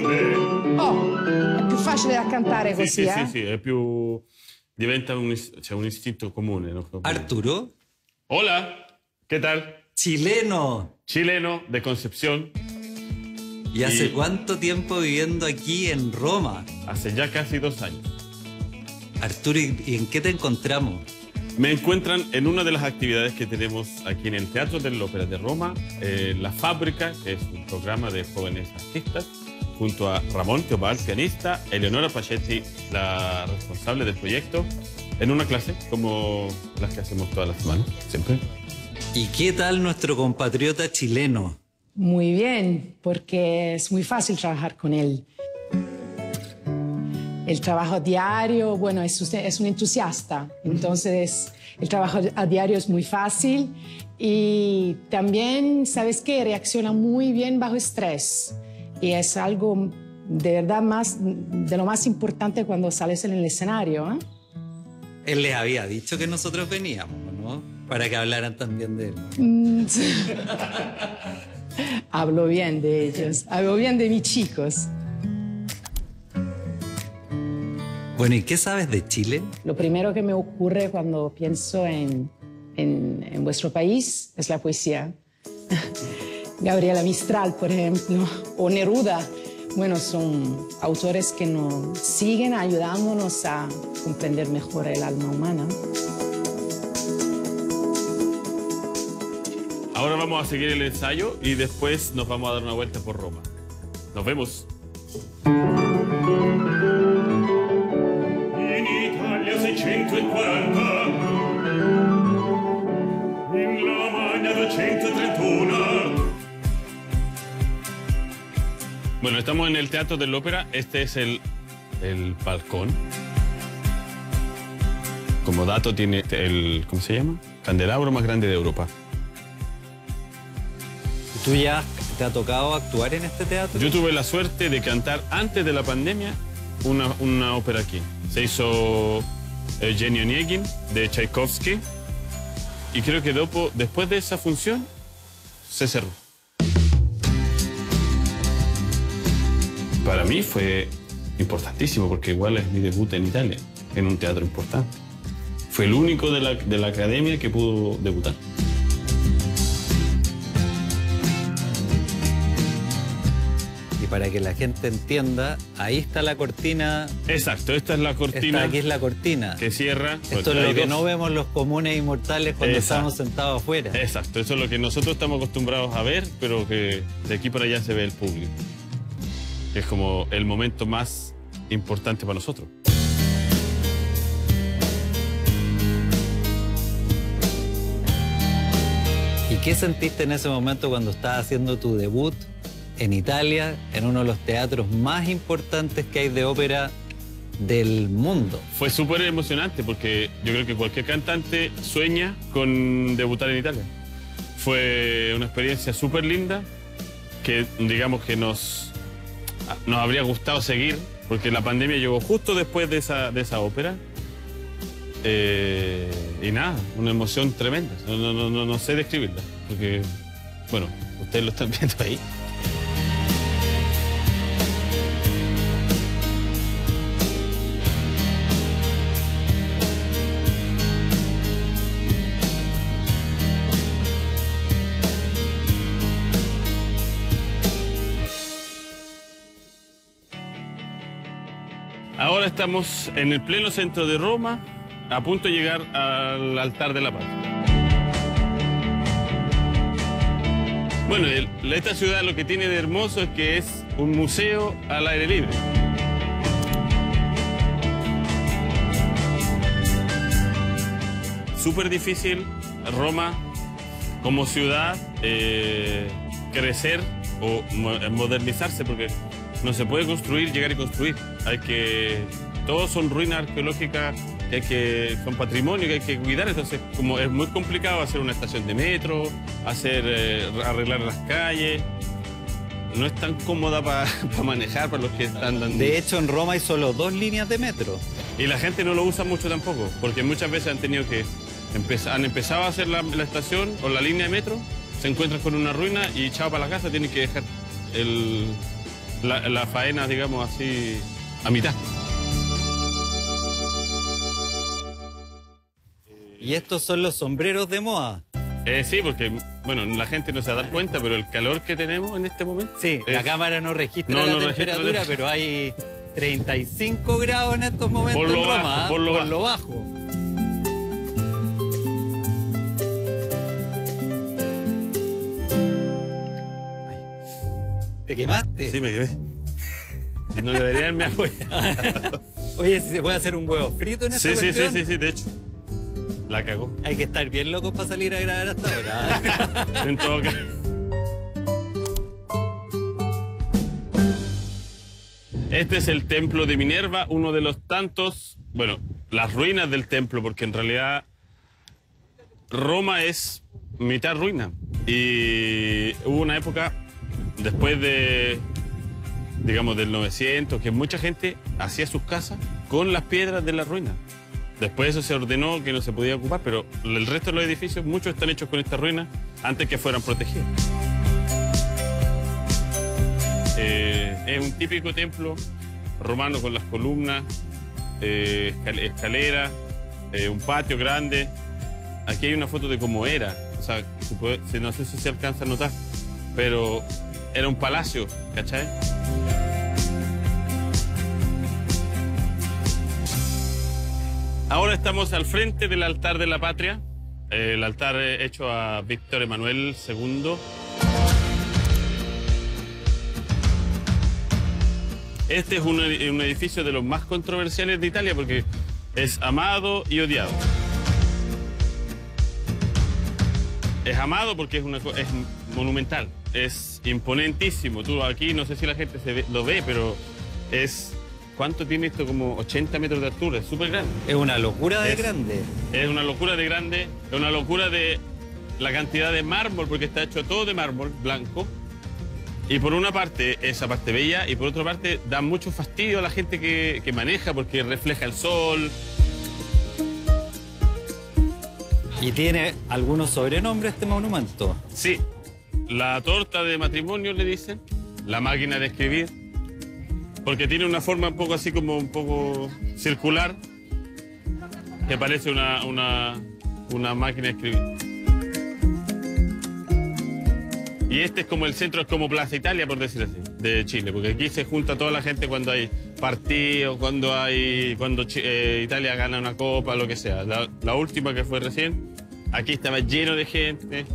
me. Oh, è più facile da cantare così, sì, sì, eh? Sì, sì, è più... diventa un, cioè, un istinto comune. No? Arturo? Hola, ¿qué tal? Chileno. Chileno, de Concepción. ¿Y hace cuánto tiempo viviendo aquí en Roma? Hace ya casi 2 años. Arturo, ¿y en qué te encontramos? Me encuentran en una de las actividades que tenemos aquí en el Teatro de la Ópera de Roma, La Fábrica, que es un programa de jóvenes artistas, junto a Ramón Teobal, pianista, Eleonora Pachetti, la responsable del proyecto, en una clase como las que hacemos todas las semanas, siempre. ¿Y qué tal nuestro compatriota chileno? Muy bien, porque es muy fácil trabajar con él. El trabajo diario, bueno, es un entusiasta, entonces el trabajo a diario es muy fácil y también, ¿sabes qué? Reacciona muy bien bajo estrés y es algo de verdad más, de lo más importante cuando sales en el escenario, ¿eh? Él les había dicho que nosotros veníamos, ¿no? Para que hablaran también de él. Hablo bien de ellos, hablo bien de mis chicos. Bueno, ¿y qué sabes de Chile? Lo primero que me ocurre cuando pienso en vuestro país es la poesía. Gabriela Mistral, por ejemplo, o Neruda. Bueno, son autores que nos siguen ayudándonos a comprender mejor el alma humana. Ahora vamos a seguir el ensayo y después nos vamos a dar una vuelta por Roma. Nos vemos. In Italia 640, in Romagna 231. Bueno, estamos en el Teatro de la Ópera. Este es el balcón. Como dato tiene el, ¿cómo se llama? Candelabro más grande de Europa. ¿Tú ya te ha tocado actuar en este teatro? Yo tuve la suerte de cantar antes de la pandemia una ópera aquí. Se hizo Eugenio Niegin de Tchaikovsky y creo que después de esa función se cerró. Para mí fue importantísimo porque igual es mi debut en Italia, en un teatro importante. Fue el único de la academia que pudo debutar. Para que la gente entienda, ahí está la cortina. Exacto, esta es la cortina. Aquí es la cortina. Que cierra. Esto es lo que no vemos los comunes inmortales cuando exacto. Estamos sentados afuera. Exacto, eso es lo que nosotros estamos acostumbrados a ver, pero que de aquí para allá se ve el público. Es como el momento más importante para nosotros. ¿Y qué sentiste en ese momento cuando estabas haciendo tu debut? En Italia, en uno de los teatros más importantes que hay de ópera del mundo. Fue súper emocionante porque yo creo que cualquier cantante sueña con debutar en Italia. Fue una experiencia súper linda que digamos que nos habría gustado seguir porque la pandemia llegó justo después de esa ópera. Y nada, una emoción tremenda. No sé describirla porque, bueno, ustedes lo están viendo ahí. Ahora estamos en el pleno centro de Roma, a punto de llegar al altar de la paz. Bueno, esta ciudad lo que tiene de hermoso es que es un museo al aire libre. Súper difícil Roma como ciudad crecer o modernizarse porque no se puede construir, llegar y construir. Hay que... Todos son ruinas arqueológicas, son patrimonio que hay que cuidar. Entonces, como es muy complicado hacer una estación de metro, arreglar las calles. No es tan cómoda para manejar para los que están andando. De hecho, en Roma hay solo 2 líneas de metro. Y la gente no lo usa mucho tampoco, porque muchas veces han tenido que... Han empezado a hacer la estación o la línea de metro, se encuentran con una ruina y chao para la casa, tienen que dejar el... la faena, digamos así, a mitad. ¿Y estos son los sombreros de moda? Sí, porque, bueno, la gente no se da cuenta, pero el calor que tenemos en este momento... Sí, la cámara no registra la temperatura, pero hay 35 grados en estos momentos en Roma, por lo bajo. ¿Te quemaste? Sí, me quemé. No debería irme afuera. Oye, ¿se puede hacer un huevo frito en esta cuestión? Sí, de hecho. La cagó. Hay que estar bien locos para salir a grabar hasta ahora. En todo caso. Este es el templo de Minerva, uno de los tantos, bueno, las ruinas del templo, porque en realidad Roma es mitad ruina. Y hubo una época, después de, digamos, del 900, que mucha gente hacía sus casas con las piedras de la ruina. Después eso se ordenó que no se podía ocupar, pero el resto de los edificios, muchos están hechos con estas ruinas antes que fueran protegidas. Es un típico templo romano con las columnas, escaleras, un patio grande. Aquí hay una foto de cómo era, o sea, no sé si se alcanza a notar, pero era un palacio, ¿cachai? Ahora estamos al frente del altar de la patria, el altar hecho a Víctor Emanuel II. Este es un edificio de los más controversiales de Italia porque es amado y odiado. Es amado porque es monumental, es imponentísimo. Tú aquí, no sé si la gente lo ve, pero es... ¿Cuánto tiene esto? Como 80 metros de altura, es súper grande. Es una locura de grande. Es una locura de grande, es una locura de la cantidad de mármol, porque está hecho todo de mármol blanco. Y por una parte, esa parte bella, y por otra parte, da mucho fastidio a la gente que maneja, porque refleja el sol. ¿Y tiene algunos sobrenombres este monumento? Sí, la torta de matrimonio le dicen, la máquina de escribir. Porque tiene una forma un poco así como un poco circular, que parece una máquina de escribir. Y este es como el centro, es como Plaza Italia, por decir así, de Chile, porque aquí se junta toda la gente cuando hay partidos, cuando Italia gana una copa, lo que sea. La última que fue recién, aquí estaba lleno de gente,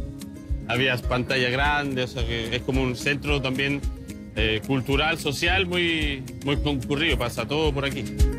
había pantallas grandes, o sea que es como un centro también... cultural, social, muy concurrido, pasa todo por aquí.